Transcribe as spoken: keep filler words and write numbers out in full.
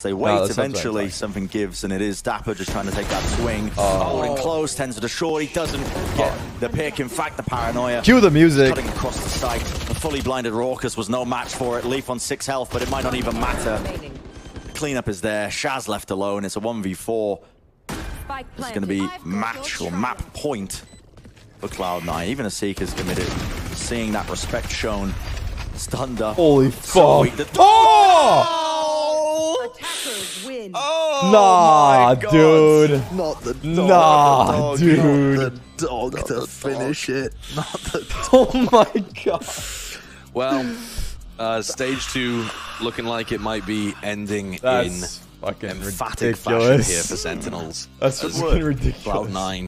They wait, no, eventually right, something gives, and it is Dapper just trying to take that swing. Oh. Holding close, tends to the shore, he doesn't get oh. the pick. In fact, the paranoia. Cue the music. Cutting across the site. The fully blinded Raucus was no match for it. Leaf on six health, but it might not even matter. Cleanup is there. Shaz left alone. It's a one v four. It's going to be match or map point for Cloud nine. Even a Seeker's committed. Seeing that respect shown. Stunned up. Holy fuck. Oh! Win. Oh, nah, dude. Not the dog. Nah, the dog, dude. Not the dog not to the finish dog. It. Not the dog. Oh my god. Well, uh, stage two looking like it might be ending That's in fucking emphatic ridiculous. Fashion here for Sentinels. That's fucking ridiculous. Cloud nine.